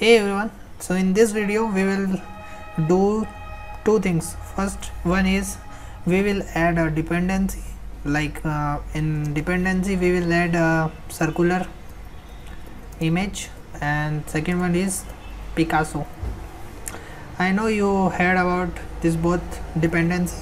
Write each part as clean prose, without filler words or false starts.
Hey everyone, so in this video we will do two things. First one is we will add a dependency, like in dependency we will add a circular image, and second one is Picasso. I know you heard about this both dependency,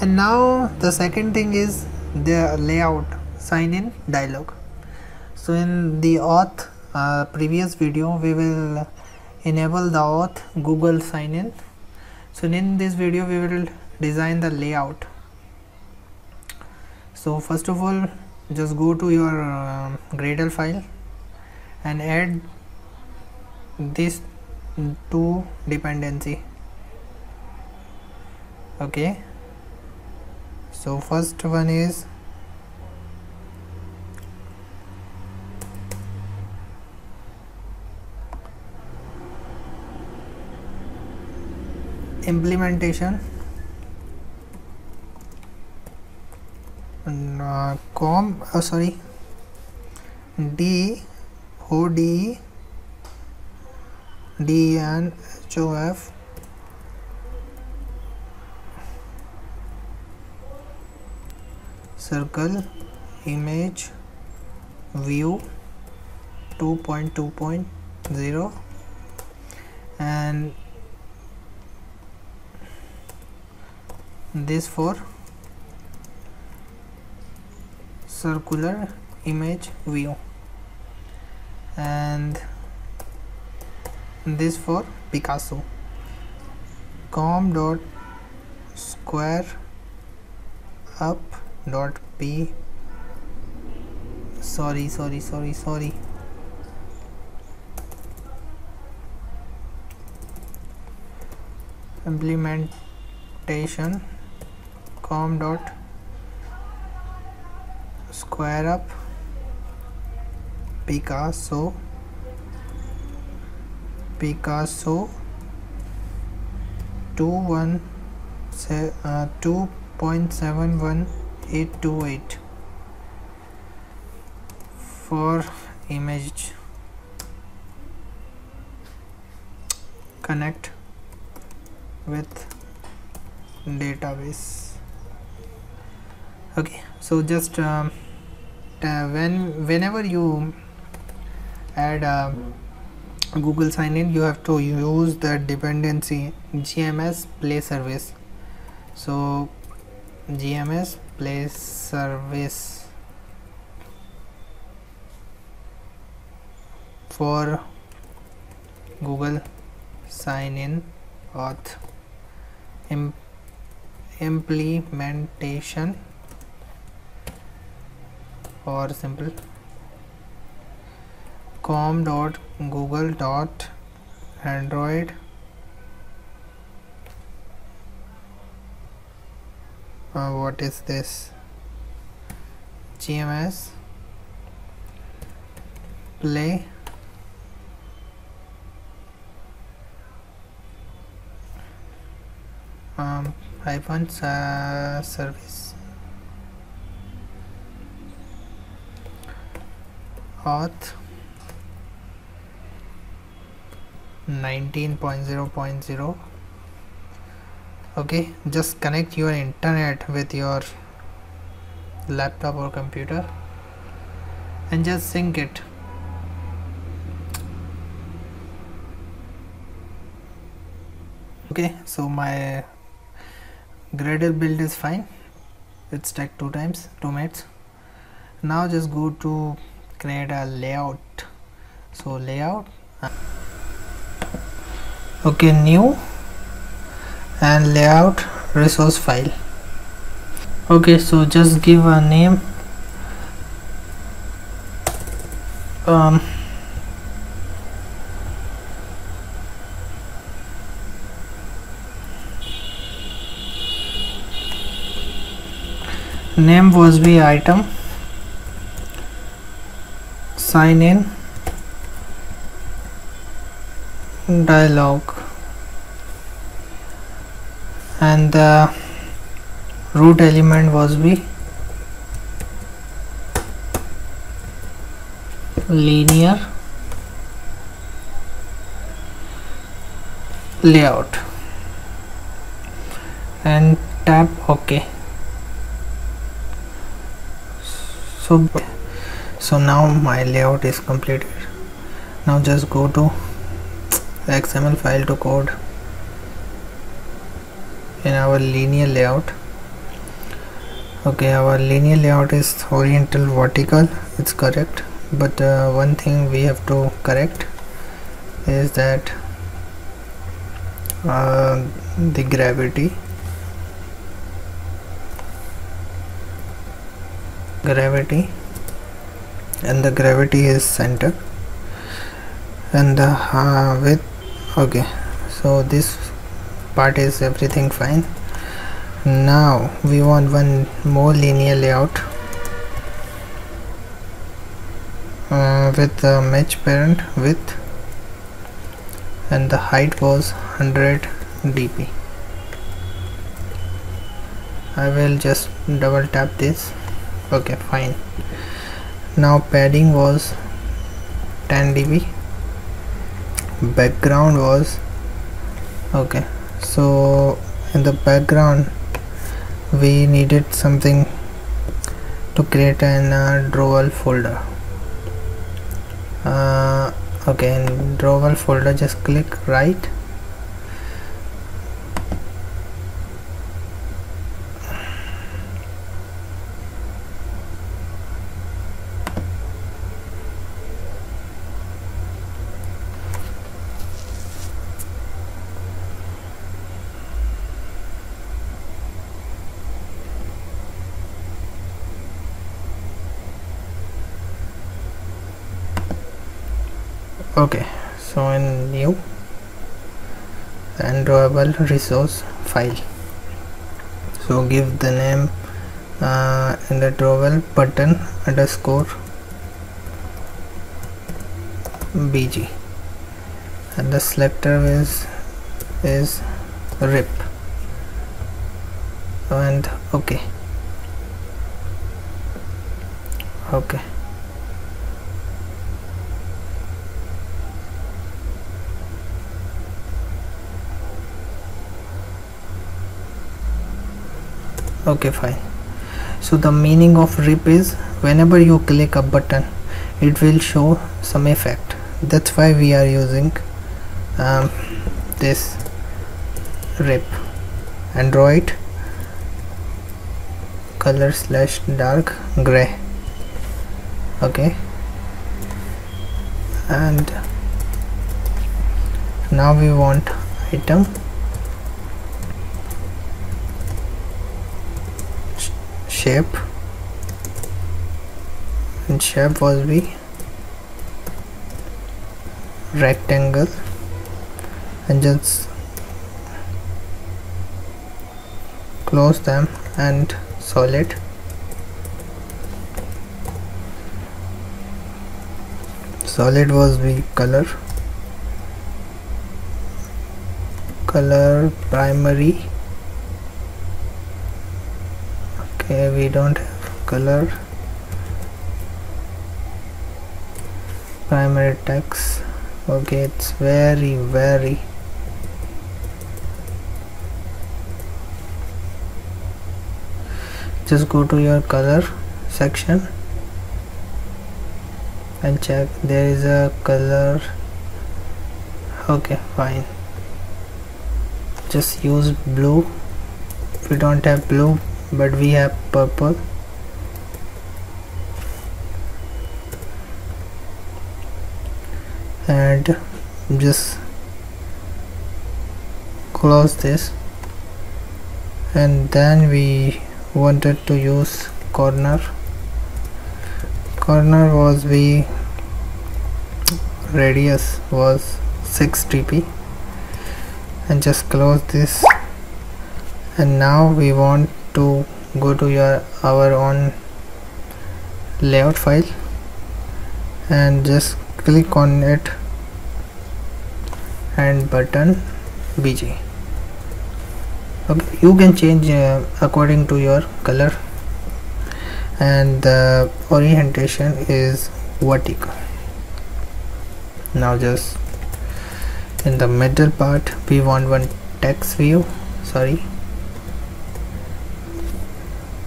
and now the second thing is the layout sign in dialog. So in the auth previous video we will enable the auth Google sign in. So in this video we will design the layout. So first of all, just go to your Gradle file and add this to dependency. Okay, so first one is implementation DODENHOF circle image view 2.2.0 and this for circular image view and this for Picasso. Com dot square up dot p sorry implementation com dot square up Picasso 2.71828 for image connect with database. Okay, so just whenever you add Google sign in, you have to use the dependency GMS play service. So GMS play service for Google sign in auth implementation or simple com.google.android what is this GMS play hyphen service auth 19.0.0. okay, just connect your internet with your laptop or computer and just sync it. Okay, so my Gradle build is fine. It's stacked 2 minutes. Now just go to create a layout. So layout, okay, new and layout resource file. Okay, so just give a name name was be item sign in dialog, and the root element was be linear layout and tap OK. So now my layout is completed. Now just go to the XML file to code in our linear layout. Okay, our linear layout is horizontal vertical, it's correct, but one thing we have to correct is that the gravity and the gravity is center and the width. Okay, so this part is everything fine. Now we want one more linear layout with the match parent width, and the height was 100 dp. I will just double tap this. Okay, fine. Now padding was 10 dB, background was okay. So in the background we needed something to create an drawable folder. Okay, in drawable folder just click right, okay. So in new and drawable resource file, so give the name in the drawable button underscore bg, and the selector is rip, and okay. Okay, fine. So the meaning of rip is whenever you click a button it will show some effect. That's why we are using this rip. Android color slash dark gray. Okay, and now we want item shape, and shape was be rectangle, and just close them and solid. Solid was be color primary. Okay, we don't have color primary text. Okay, it's very just go to your color section and check there is a color. Okay, fine, just use blue. We don't have blue but we have purple. And just close this, and then we wanted to use corner was the radius was 6 dp, and just close this. And now we want to go to our own layout file and just click on it and button bg. Okay, you can change according to your color, and the orientation is vertical. Now just in the middle part we want one text view, sorry,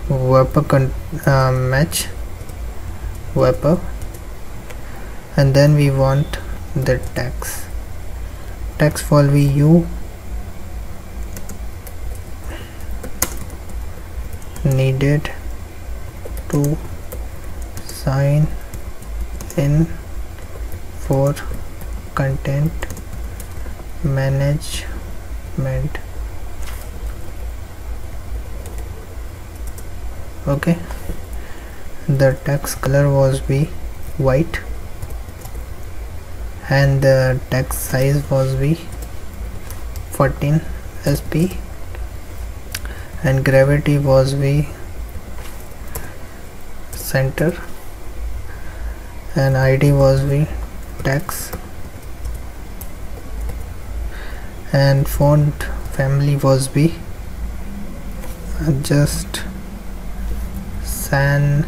wrapper match wrapper, and then we want the text for view needed to sign in for content management. Okay, the text color was be white and the text size was be 14 sp and gravity was be center and id was be text and font family was be just sans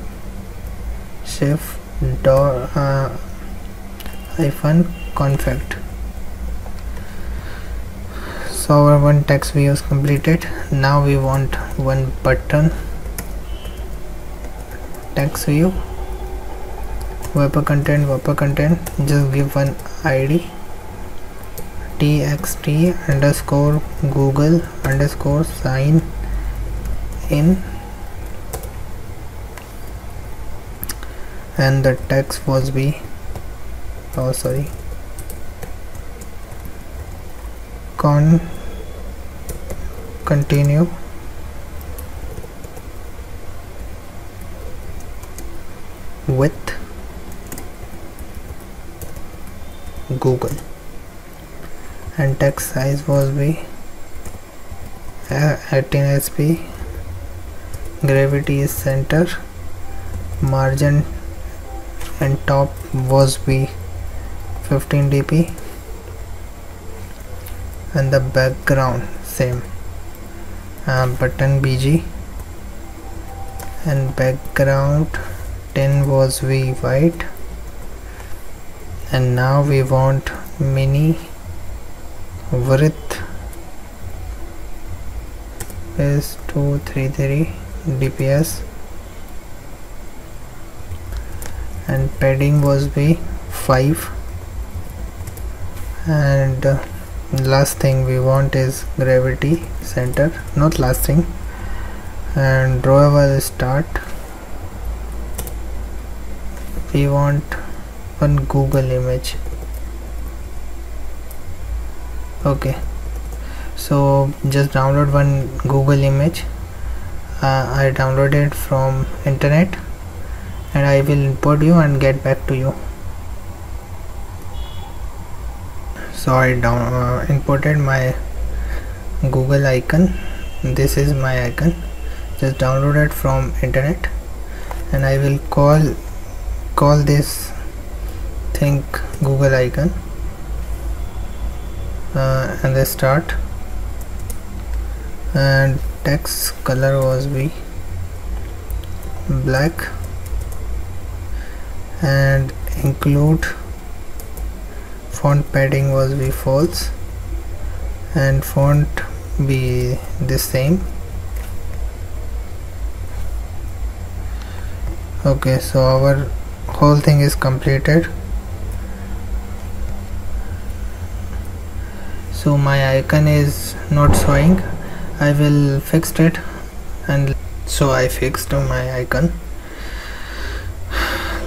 shift hyphen confect. So our one text view is completed. Now we want one button text view wrapper content, just give one id txt_google_sign-in and the text was be continue with Google and text size was be 18 sp, gravity is center, margin and top was be 15 dp and the background same button bg and background 10 was be white. And now we want mini width is 233 dps and padding was be 5, and last thing we want is gravity center, not last thing, and drawable start we want one Google image. Okay, so just download one Google image. I downloaded from internet and I will import you and get back to you. So I imported my Google icon. This is my icon, just download it from internet, and I will call this thing Google icon and the start, and text color was be black and include font padding was be false and font be the same. Okay, so our whole thing is completed. So my icon is not showing, I will fix it, and so I fixed my icon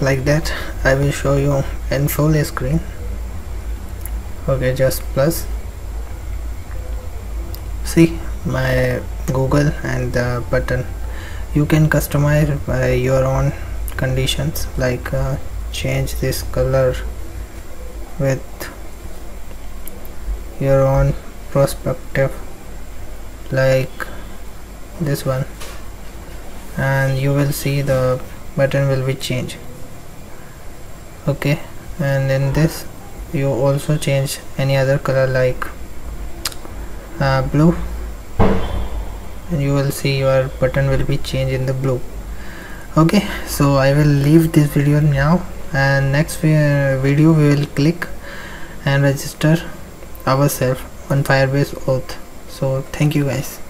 like that. I will show you in full screen. Okay, just plus, see my Google and the button. You can customize by your own conditions, like change this color with your own perspective, like this one, and you will see the button will be changed. Okay, and in this you also change any other color, like blue, and you will see your button will be changed in the blue. Okay, so I will leave this video now, and next video we will click and register ourselves on Firebase Auth. So thank you guys.